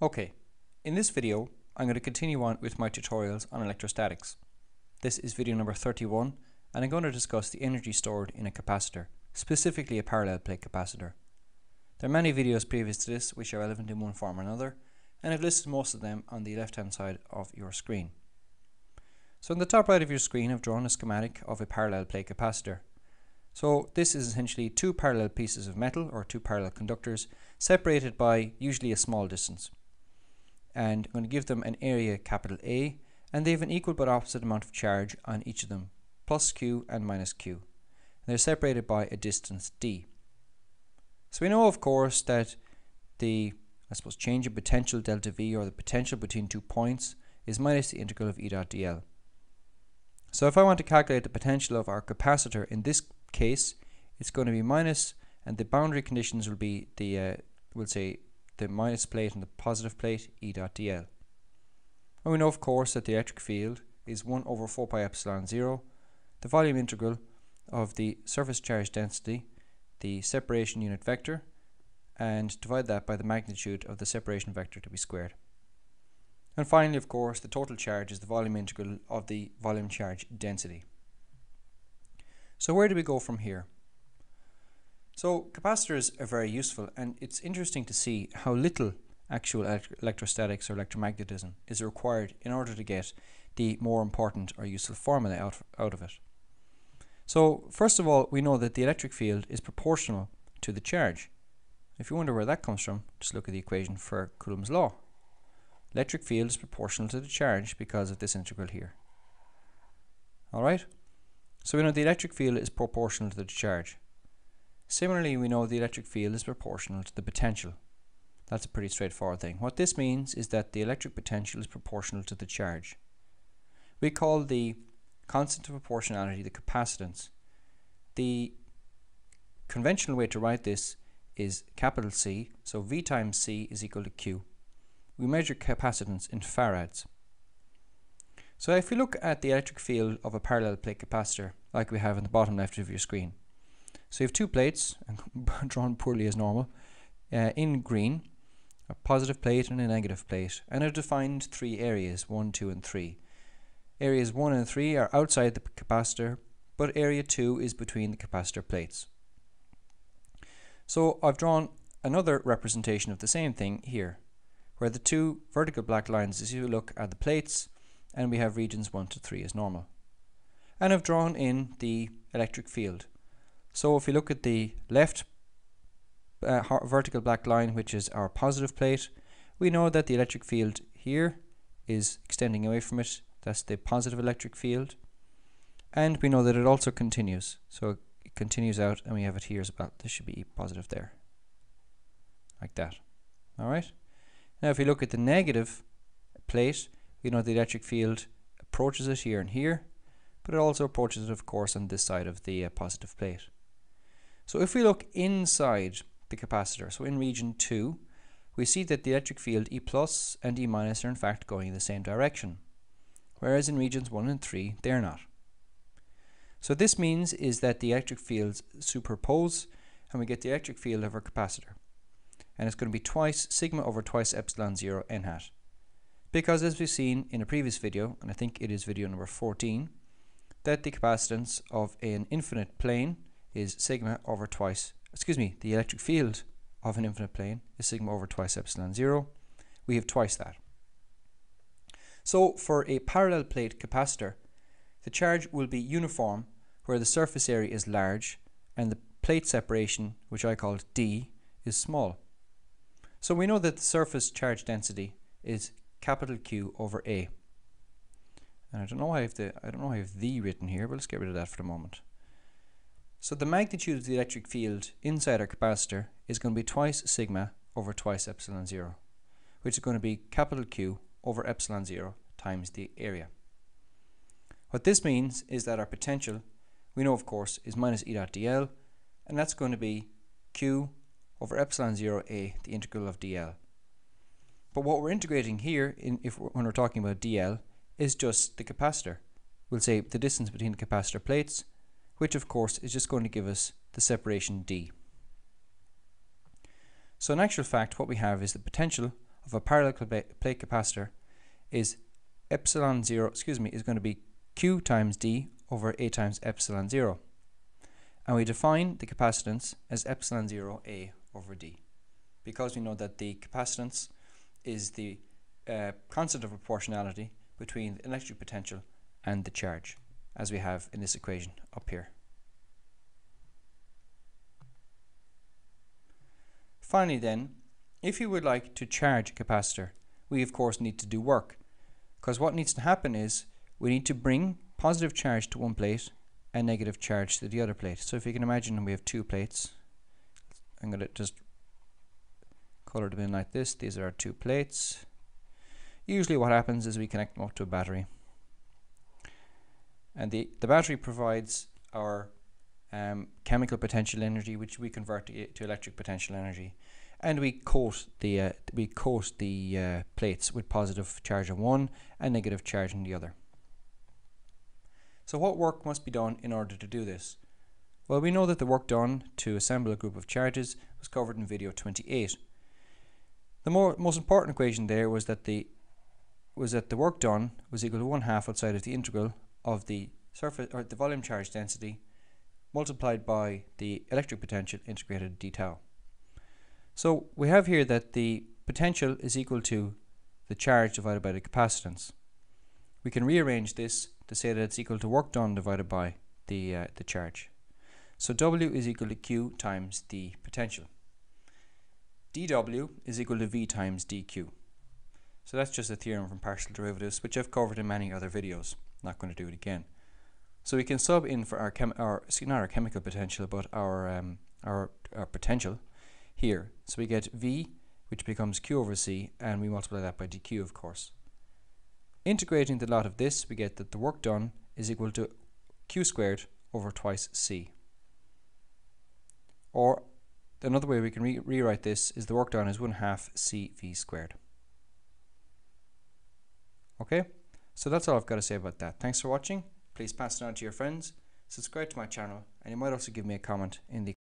Okay, in this video I'm going to continue on with my tutorials on electrostatics. This is video number 31 and I'm going to discuss the energy stored in a capacitor, specifically a parallel plate capacitor. There are many videos previous to this which are relevant in one form or another, and I've listed most of them on the left hand side of your screen. So in the top right of your screen I've drawn a schematic of a parallel plate capacitor. So this is essentially two parallel pieces of metal, or two parallel conductors, separated by usually a small distance. And I'm going to give them an area capital A, and they have an equal but opposite amount of charge on each of them, plus Q and minus Q. And they're separated by a distance D. So we know, of course, that the, change in potential delta V, or the potential between 2 points, is minus the integral of E dot dl. So if I want to calculate the potential of our capacitor in this case, it's going to be minus, and the boundary conditions will be the we'll say the minus plate and the positive plate, E dot dl. And we know, of course, that the electric field is 1/4 pi epsilon 0, the volume integral of the surface charge density, the separation unit vector, and divide that by the magnitude of the separation vector to be squared. And finally, of course, the total charge is the volume integral of the volume charge density. So where do we go from here? So capacitors are very useful, and it's interesting to see how little actual electrostatics or electromagnetism is required in order to get the more important or useful formula out of it. So first of all, we know that the electric field is proportional to the charge. If you wonder where that comes from, just look at the equation for Coulomb's law. Electric field is proportional to the charge because of this integral here. Alright? So we know the electric field is proportional to the charge. Similarly, we know the electric field is proportional to the potential. That's a pretty straightforward thing. What this means is that the electric potential is proportional to the charge. We call the constant of proportionality the capacitance. The conventional way to write this is capital C, so V times C is equal to Q. We measure capacitance in farads. So if we look at the electric field of a parallel plate capacitor, like we have in the bottom left of your screen. So you have two plates, drawn poorly as normal, in green, a positive plate and a negative plate, and I've defined three areas, 1, 2, and 3. Areas 1 and 3 are outside the capacitor, but area 2 is between the capacitor plates. So I've drawn another representation of the same thing here, where the two vertical black lines as you look at the plates, and we have regions 1 to 3 as normal. And I've drawn in the electric field. So if you look at the left vertical black line, which is our positive plate, we know that the electric field here is extending away from it. That's the positive electric field. And we know that it also continues. So it continues out, and we have it here as well. This should be positive there. Like that. Alright? Now if you look at the negative plate, we know the electric field approaches it here and here, but it also approaches it, of course, on this side of the positive plate. So if we look inside the capacitor, so in region 2, we see that the electric field E plus and E minus are in fact going in the same direction, whereas in regions 1 and 3 they're not. So this means is that the electric fields superpose, and we get the electric field of our capacitor. And it's going to be twice sigma over twice epsilon 0 n hat. Because as we've seen in a previous video, and I think it is video number 14, that the capacitance of an infinite plane is sigma over twice, the electric field of an infinite plane is sigma over twice epsilon 0. We have twice that. So for a parallel plate capacitor, the charge will be uniform where the surface area is large and the plate separation, which I called D, is small. So we know that the surface charge density is capital Q over A. And I don't know why I have the written here, but let's get rid of that for the moment. So the magnitude of the electric field inside our capacitor is going to be twice sigma over twice epsilon 0, which is going to be capital Q over epsilon 0 times the area. What this means is that our potential, we know of course, is minus E dot dl, and that's going to be Q over epsilon 0 A, the integral of dl. But what we're integrating here, when we're talking about dl, is just the capacitor. We'll say the distance between the capacitor plates, which of course is just going to give us the separation d. So in actual fact, what we have is the potential of a parallel plate capacitor is going to be Q times D over A times epsilon 0. And we define the capacitance as epsilon 0 A over D, because we know that the capacitance is the constant of proportionality between the electric potential and the charge, as we have in this equation up here. Finally then, if you would like to charge a capacitor, we of course need to do work, because what needs to happen is we need to bring positive charge to one plate and negative charge to the other plate. So if you can imagine, we have two plates. I'm going to just color them in like this. These are our two plates. Usually what happens is we connect them up to a battery, and the battery provides our chemical potential energy, which we convert to electric potential energy, and we coat the plates with positive charge on one and negative charge on the other. So what work must be done in order to do this? Well, we know that the work done to assemble a group of charges was covered in video 28. The most important equation there was that the work done was equal to 1/2 outside of the integral of the surface, or the volume charge density, multiplied by the electric potential integrated d tau. So we have here that the potential is equal to the charge divided by the capacitance. We can rearrange this to say that it's equal to work done divided by the charge. So W is equal to Q times the potential. dW is equal to V times dQ. So that's just a theorem from partial derivatives, which I've covered in many other videos. Not going to do it again. So we can sub in for not our chemical potential, but our potential here. So we get V, which becomes Q over C, and we multiply that by dQ, of course. Integrating the lot of this, we get that the work done is equal to Q squared over twice C. Or another way we can rewrite this is the work done is 1/2 CV squared. Okay, so that's all I've got to say about that. Thanks for watching. Please pass it on to your friends, subscribe to my channel, and you might also give me a comment in the